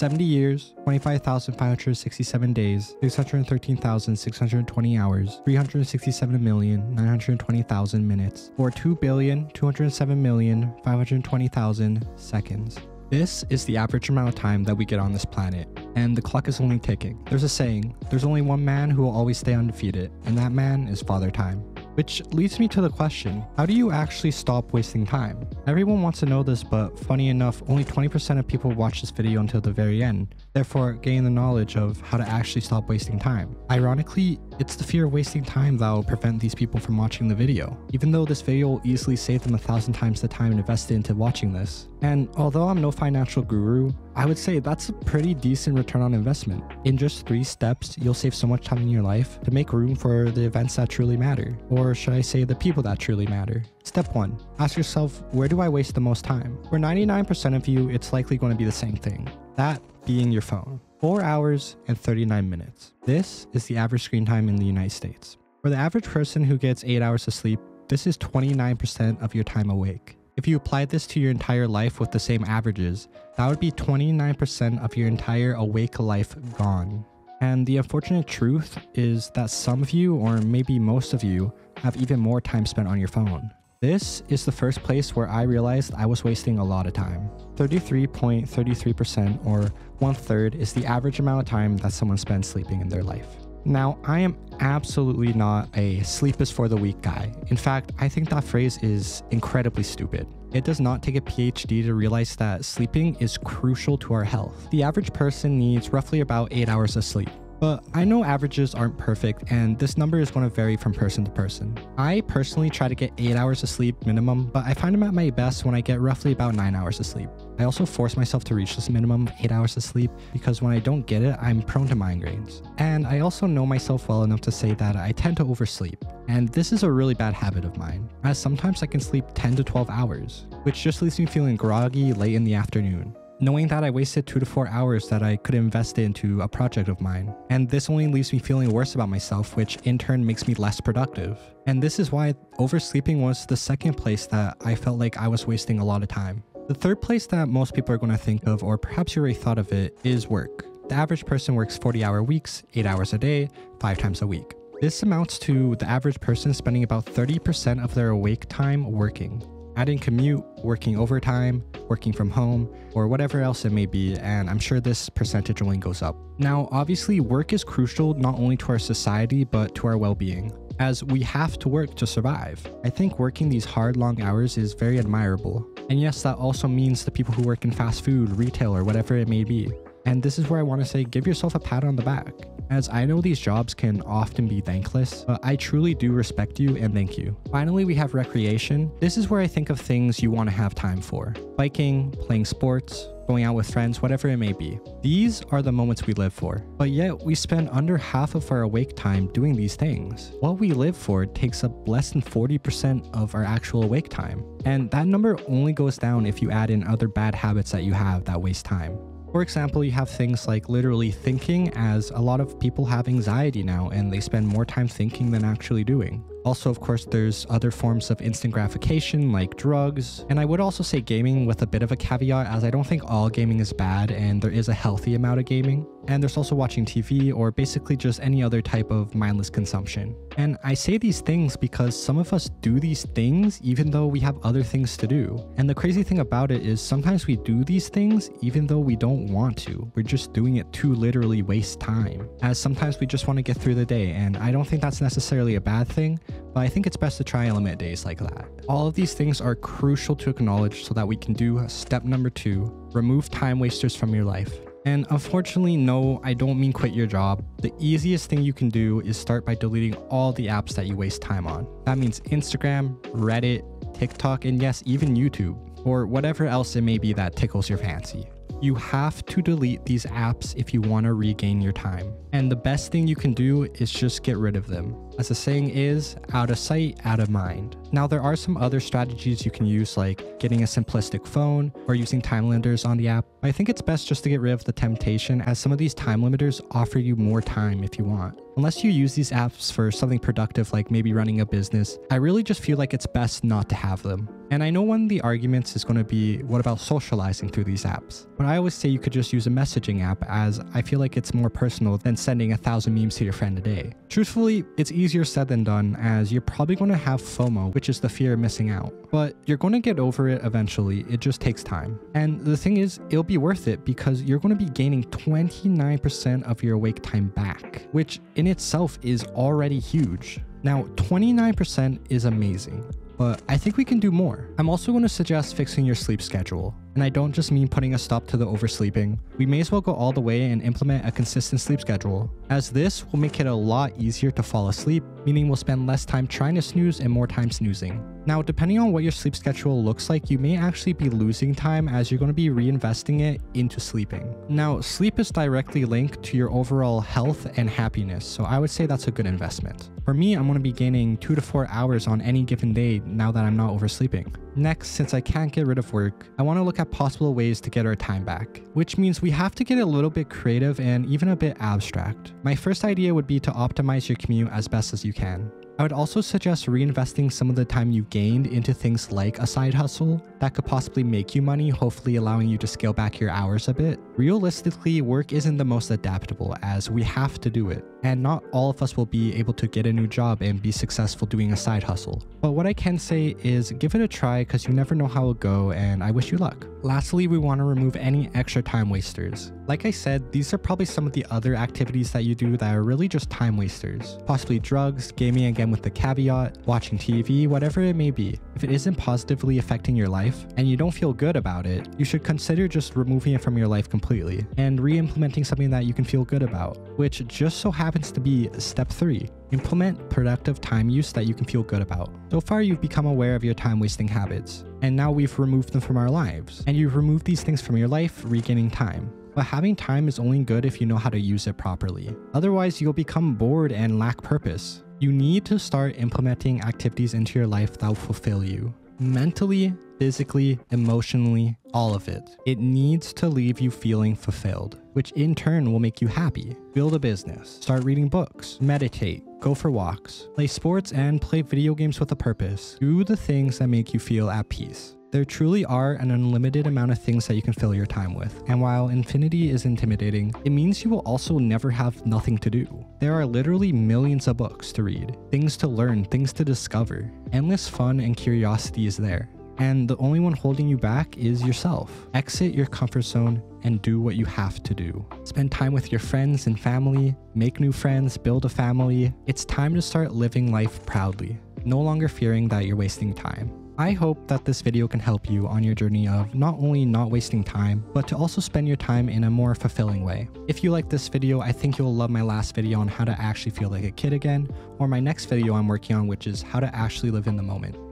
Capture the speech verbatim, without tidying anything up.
seventy years, twenty-five thousand five hundred sixty-seven days, six hundred thirteen thousand six hundred twenty hours, three hundred sixty-seven million nine hundred twenty thousand minutes, or two billion two hundred seven million five hundred twenty thousand seconds. This is the average amount of time that we get on this planet, and the clock is only ticking. There's a saying, there's only one man who will always stay undefeated, and that man is Father Time. Which leads me to the question, how do you actually stop wasting time? Everyone wants to know this, but funny enough, only twenty percent of people watch this video until the very end, therefore gain the knowledge of how to actually stop wasting time. Ironically, it's the fear of wasting time that will prevent these people from watching the video, even though this video will easily save them a thousand times the time invested into watching this. And although I'm no financial guru, I would say that's a pretty decent return on investment. In just three steps, you'll save so much time in your life to make room for the events that truly matter, or should I say the people that truly matter. Step one, ask yourself, where do I waste the most time? For ninety-nine percent of you, it's likely going to be the same thing, that being your phone. four hours and thirty-nine minutes. This is the average screen time in the United States. For the average person who gets eight hours of sleep, this is twenty-nine percent of your time awake. If you applied this to your entire life with the same averages, that would be twenty-nine percent of your entire awake life gone. And the unfortunate truth is that some of you, or maybe most of you, have even more time spent on your phone. This is the first place where I realized I was wasting a lot of time. thirty-three point three three percent or one third is the average amount of time that someone spends sleeping in their life. Now, I am absolutely not a sleep is for the weak guy. In fact, I think that phrase is incredibly stupid. It does not take a P H D to realize that sleeping is crucial to our health. The average person needs roughly about eight hours of sleep. But I know averages aren't perfect, and this number is going to vary from person to person. I personally try to get eight hours of sleep minimum, but I find I'm at my best when I get roughly about nine hours of sleep. I also force myself to reach this minimum of eight hours of sleep because when I don't get it, I'm prone to migraines. And I also know myself well enough to say that I tend to oversleep. And this is a really bad habit of mine, as sometimes I can sleep ten to twelve hours, which just leaves me feeling groggy late in the afternoon. Knowing that I wasted two to four hours that I could invest into a project of mine. And this only leaves me feeling worse about myself, which in turn makes me less productive. And this is why oversleeping was the second place that I felt like I was wasting a lot of time. The third place that most people are going to think of, or perhaps you already thought of it, is work. The average person works forty hour weeks, eight hours a day, five times a week. This amounts to the average person spending about thirty percent of their awake time working. Add in commute, working overtime, working from home, or whatever else it may be, and I'm sure this percentage only goes up. Now, obviously, work is crucial not only to our society, but to our well-being, as we have to work to survive. I think working these hard, long hours is very admirable. And yes, that also means the people who work in fast food, retail, or whatever it may be. And this is where I want to say, give yourself a pat on the back. As I know these jobs can often be thankless, but I truly do respect you and thank you. Finally, we have recreation. This is where I think of things you want to have time for. Biking, playing sports, going out with friends, whatever it may be. These are the moments we live for, but yet we spend under half of our awake time doing these things. What we live for takes up less than forty percent of our actual awake time. And that number only goes down if you add in other bad habits that you have that waste time. For example, you have things like literally thinking, as a lot of people have anxiety now and they spend more time thinking than actually doing. Also, of course, there's other forms of instant gratification like drugs. And I would also say gaming with a bit of a caveat, as I don't think all gaming is bad and there is a healthy amount of gaming. And there's also watching T V or basically just any other type of mindless consumption. And I say these things because some of us do these things even though we have other things to do. And the crazy thing about it is sometimes we do these things even though we don't want to. We're just doing it to literally waste time, as sometimes we just want to get through the day. And I don't think that's necessarily a bad thing, but I think it's best to try and limit days like that. All of these things are crucial to acknowledge so that we can do step number two, remove time wasters from your life. And unfortunately, no, I don't mean quit your job. The easiest thing you can do is start by deleting all the apps that you waste time on. That means Instagram, Reddit, TikTok, and yes, even YouTube, or whatever else it may be that tickles your fancy. You have to delete these apps if you want to regain your time. And the best thing you can do is just get rid of them. As the saying is, out of sight, out of mind. Now there are some other strategies you can use, like getting a simplistic phone or using time limiters on the app. I think it's best just to get rid of the temptation, as some of these time limiters offer you more time if you want. Unless you use these apps for something productive, like maybe running a business, I really just feel like it's best not to have them. And I know one of the arguments is going to be, what about socializing through these apps? But I always say you could just use a messaging app, as I feel like it's more personal than sending a thousand memes to your friend a day. Truthfully, it's easier said than done, as you're probably going to have FOMO, which is the fear of missing out. But you're going to get over it eventually, it just takes time. And the thing is, it'll be worth it, because you're going to be gaining twenty-nine percent of your awake time back, which in itself is already huge. Now, twenty-nine percent is amazing, but I think we can do more. I'm also going to suggest fixing your sleep schedule. And I don't just mean putting a stop to the oversleeping. We may as well go all the way and implement a consistent sleep schedule, as this will make it a lot easier to fall asleep, meaning we'll spend less time trying to snooze and more time snoozing. Now, depending on what your sleep schedule looks like, you may actually be losing time, as you're going to be reinvesting it into sleeping. Now, sleep is directly linked to your overall health and happiness, so I would say that's a good investment. For me, I'm going to be gaining two to four hours on any given day now that I'm not oversleeping. Next, since I can't get rid of work, I want to look at possible ways to get our time back, which means we have to get a little bit creative and even a bit abstract. My first idea would be to optimize your commute as best as you can. I would also suggest reinvesting some of the time you gained into things like a side hustle that could possibly make you money, hopefully allowing you to scale back your hours a bit. Realistically, work isn't the most adaptable, as we have to do it, and not all of us will be able to get a new job and be successful doing a side hustle. But what I can say is give it a try, because you never know how it'll go, and I wish you luck. Lastly, we want to remove any extra time wasters. Like I said, these are probably some of the other activities that you do that are really just time wasters. Possibly drugs, gaming again with the caveat, watching T V, whatever it may be. If it isn't positively affecting your life and you don't feel good about it, you should consider just removing it from your life completely and re-implementing something that you can feel good about, which just so happens to be step three. Implement productive time use that you can feel good about. So far, you've become aware of your time wasting habits, and now we've removed them from our lives. And you've removed these things from your life, regaining time. But having time is only good if you know how to use it properly. Otherwise, you'll become bored and lack purpose. You need to start implementing activities into your life that will fulfill you. Mentally, physically, emotionally, all of it. It needs to leave you feeling fulfilled, which in turn will make you happy. Build a business, start reading books, meditate, go for walks, play sports, and play video games with a purpose. Do the things that make you feel at peace. There truly are an unlimited amount of things that you can fill your time with, and while infinity is intimidating, it means you will also never have nothing to do. There are literally millions of books to read, things to learn, things to discover. Endless fun and curiosity is there, and the only one holding you back is yourself. Exit your comfort zone and do what you have to do. Spend time with your friends and family, make new friends, build a family. It's time to start living life proudly, no longer fearing that you're wasting time. I hope that this video can help you on your journey of not only not wasting time, but to also spend your time in a more fulfilling way. If you like this video, I think you'll love my last video on how to actually feel like a kid again, or my next video I'm working on, which is how to actually live in the moment.